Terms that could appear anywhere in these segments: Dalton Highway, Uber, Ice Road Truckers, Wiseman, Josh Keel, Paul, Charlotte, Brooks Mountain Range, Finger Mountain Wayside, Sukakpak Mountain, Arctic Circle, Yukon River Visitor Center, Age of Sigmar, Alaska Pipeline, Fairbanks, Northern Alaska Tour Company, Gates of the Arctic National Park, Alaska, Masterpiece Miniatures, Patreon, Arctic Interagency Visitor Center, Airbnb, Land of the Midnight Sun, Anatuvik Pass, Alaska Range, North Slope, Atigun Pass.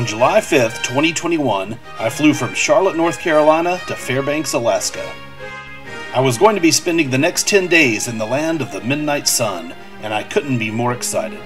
On July 5th, 2021, I flew from Charlotte, North Carolina to Fairbanks, Alaska. I was going to be spending the next 10 days in the land of the midnight sun, and I couldn't be more excited.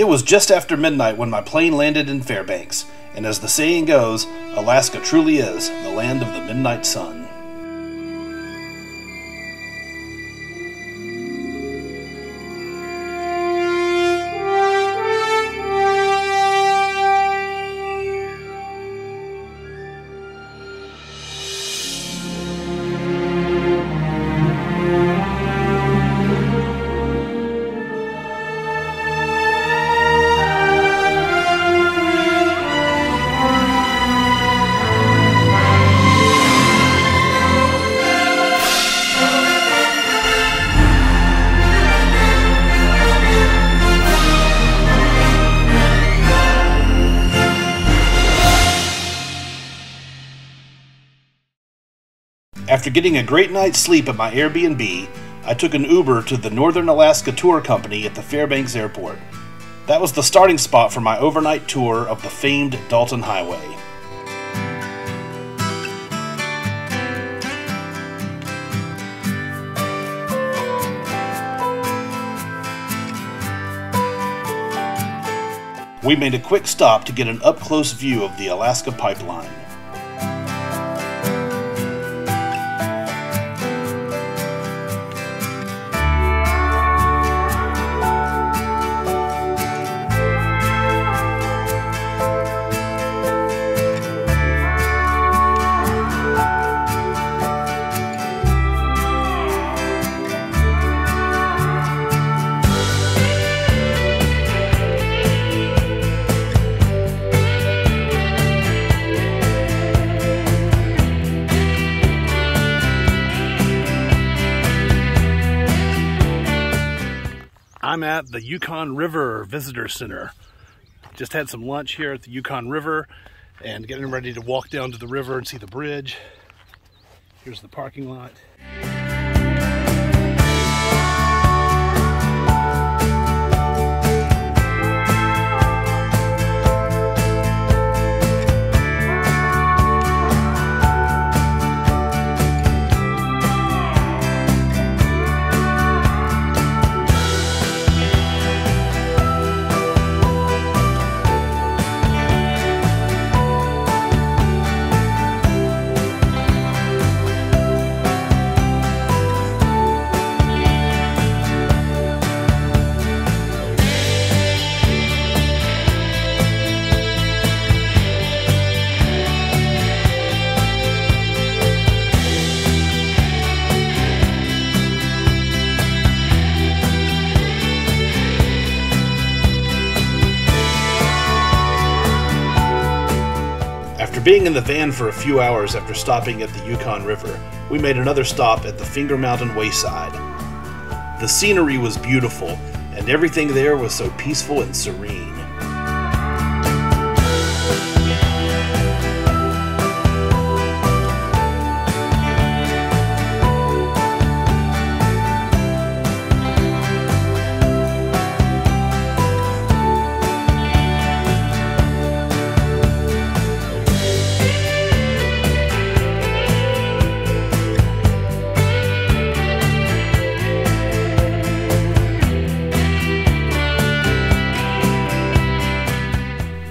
It was just after midnight when my plane landed in Fairbanks, and as the saying goes, Alaska truly is the land of the midnight sun. After getting a great night's sleep at my Airbnb, I took an Uber to the Northern Alaska Tour Company at the Fairbanks Airport. That was the starting spot for my overnight tour of the famed Dalton Highway. We made a quick stop to get an up-close view of the Alaska Pipeline. I'm at the Yukon River Visitor Center. Just had some lunch here at the Yukon River and getting ready to walk down to the river and see the bridge. Here's the parking lot. Being in the van for a few hours after stopping at the Yukon River, we made another stop at the Finger Mountain Wayside. The scenery was beautiful, and everything there was so peaceful and serene.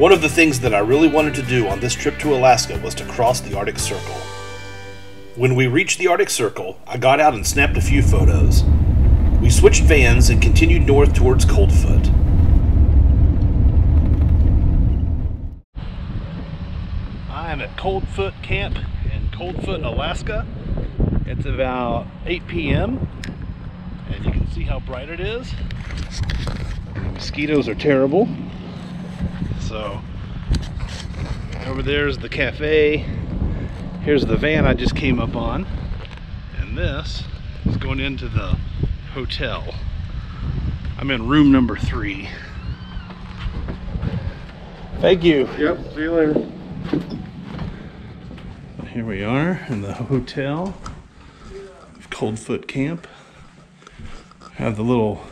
One of the things that I really wanted to do on this trip to Alaska was to cross the Arctic Circle. When we reached the Arctic Circle, I got out and snapped a few photos. We switched vans and continued north towards Coldfoot. I am at Coldfoot Camp in Coldfoot, Alaska. It's about 8 p.m. and you can see how bright it is. The mosquitoes are terrible. So over there's the cafe. Here's the van I just came up on, and this is going into the hotel. I'm in room number 3. Thank you. Yep, see you later. Here we are in the hotel of Coldfoot Camp. Have the little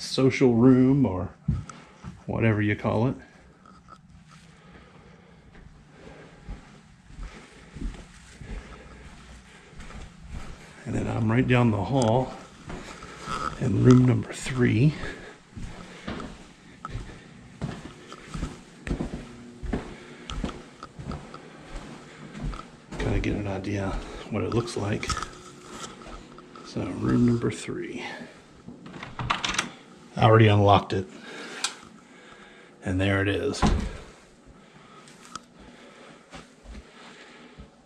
social room or whatever you call it. And then I'm right down the hall in room number 3. Kind of get an idea what it looks like. So room number 3. I already unlocked it. And there it is.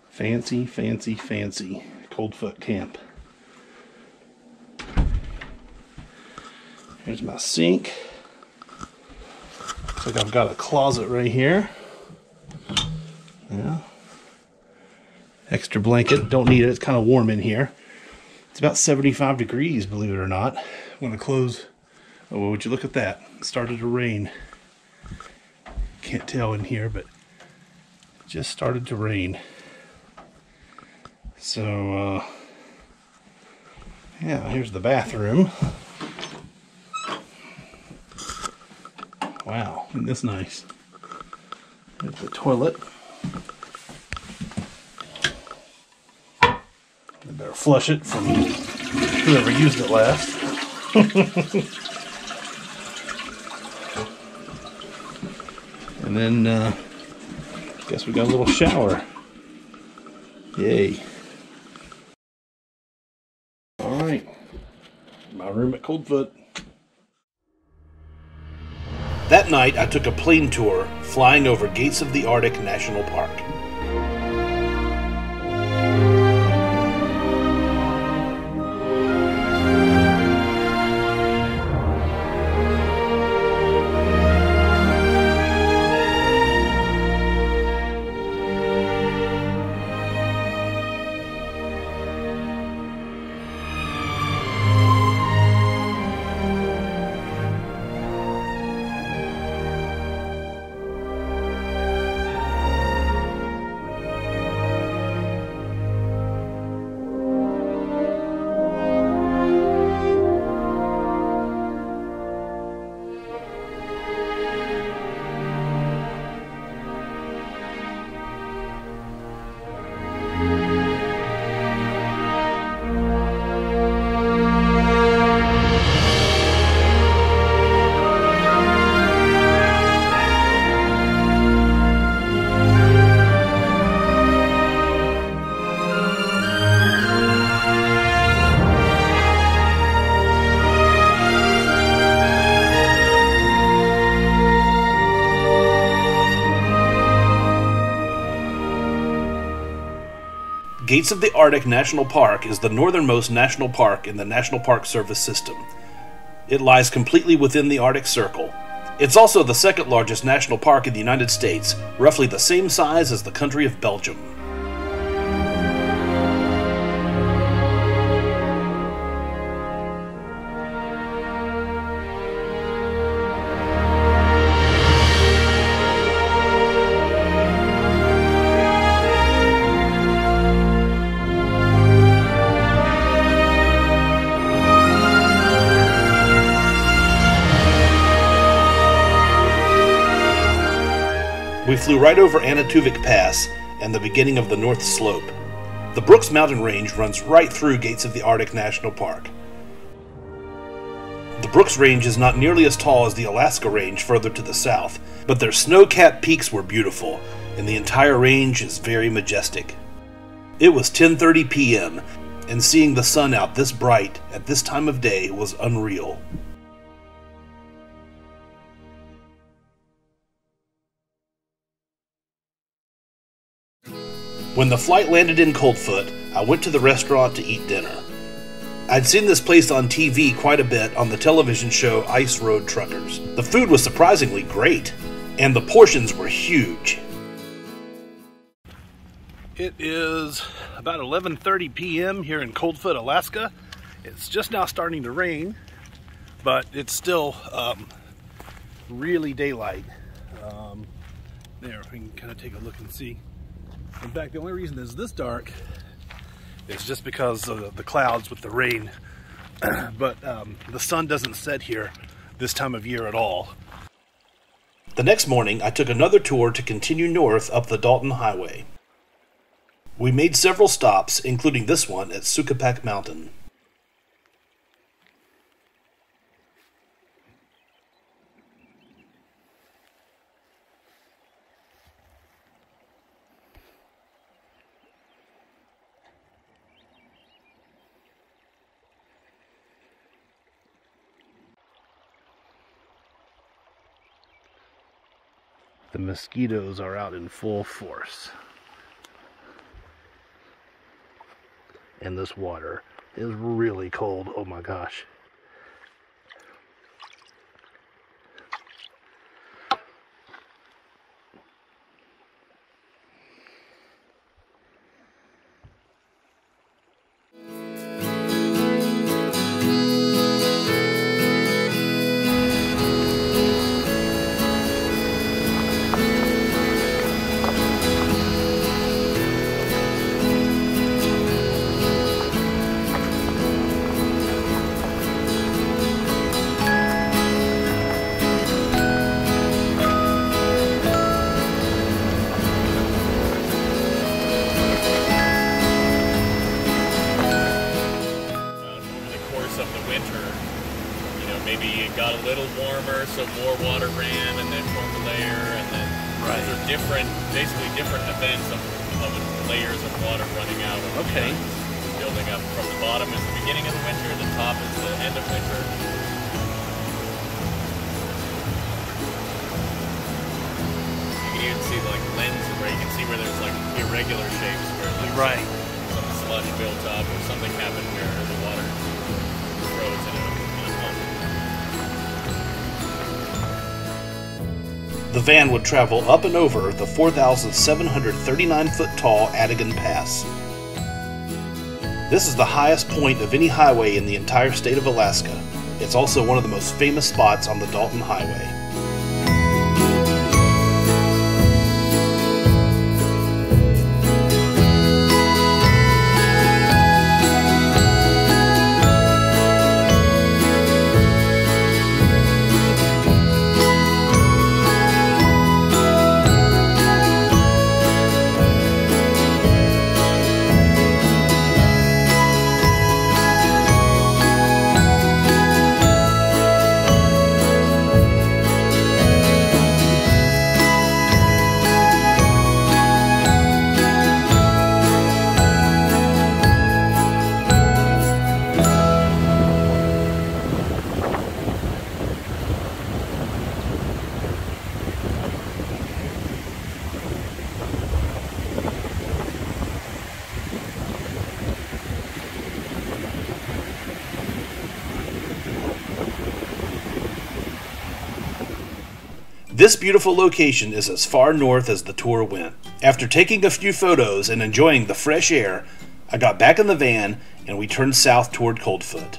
Fancy, fancy, fancy. Coldfoot Camp. Here's my sink. Looks like I've got a closet right here. Yeah. Extra blanket. Don't need it. It's kind of warm in here. It's about 75 degrees, believe it or not. I'm going to close. Oh, well, would you look at that? It started to rain. Can't tell in here, but it just started to rain. So, yeah, here's the bathroom. Wow, isn't this nice? There's the toilet. I better flush it from whoever used it last. And then, I guess we got a little shower. Yay. Room at Coldfoot. That night, I took a plane tour flying over Gates of the Arctic National Park. Gates of the Arctic National Park is the northernmost national park in the National Park Service system. It lies completely within the Arctic Circle. It's also the second largest national park in the United States, roughly the same size as the country of Belgium. We flew right over Anatuvik Pass and the beginning of the North Slope. The Brooks Mountain Range runs right through Gates of the Arctic National Park. The Brooks Range is not nearly as tall as the Alaska Range further to the south, but their snow-capped peaks were beautiful, and the entire range is very majestic. It was 10:30 p.m., and seeing the sun out this bright at this time of day was unreal. When the flight landed in Coldfoot, I went to the restaurant to eat dinner. I'd seen this place on TV quite a bit on the television show Ice Road Truckers. The food was surprisingly great, and the portions were huge. It is about 11:30 p.m. here in Coldfoot, Alaska. It's just now starting to rain, but it's still really daylight. There, we can kind of take a look and see. In fact, the only reason it's this dark is just because of the clouds with the rain. But the sun doesn't set here this time of year at all. The next morning, I took another tour to continue north up the Dalton Highway. We made several stops, including this one at Sukakpak Mountain. The mosquitoes are out in full force. And this water is really cold. Oh my gosh. So more water ran and then formed a layer, and then right. These are different, basically different events of layers of water running out. Of, okay. You know, building up from the bottom is the beginning of the winter, the top is the end of winter. You can even see like lenses where you can see where there's like irregular shapes where like right. Some slush built up or something happened where the water froze in it. The van would travel up and over the 4,739-foot tall Atigun Pass. This is the highest point of any highway in the entire state of Alaska. It's also one of the most famous spots on the Dalton Highway. This beautiful location is as far north as the tour went. After taking a few photos and enjoying the fresh air, I got back in the van and we turned south toward Coldfoot.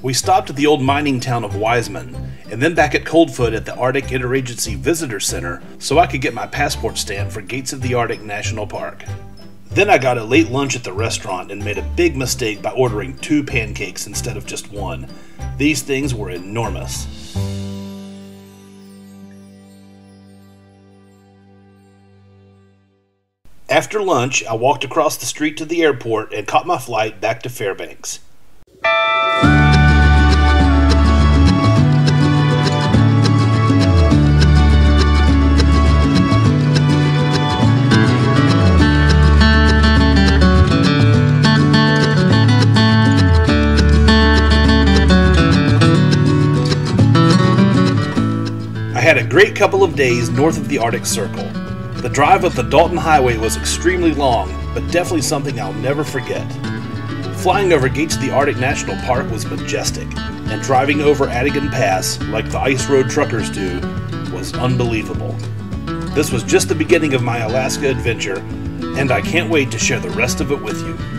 We stopped at the old mining town of Wiseman, and then back at Coldfoot at the Arctic Interagency Visitor Center so I could get my passport stamp for Gates of the Arctic National Park. Then I got a late lunch at the restaurant and made a big mistake by ordering 2 pancakes instead of just one. These things were enormous. After lunch, I walked across the street to the airport and caught my flight back to Fairbanks. I had a great couple of days north of the Arctic Circle. The drive up the Dalton Highway was extremely long, but definitely something I'll never forget. Flying over Gates of the Arctic National Park was majestic, and driving over Atigun Pass, like the Ice Road Truckers do, was unbelievable. This was just the beginning of my Alaska adventure, and I can't wait to share the rest of it with you.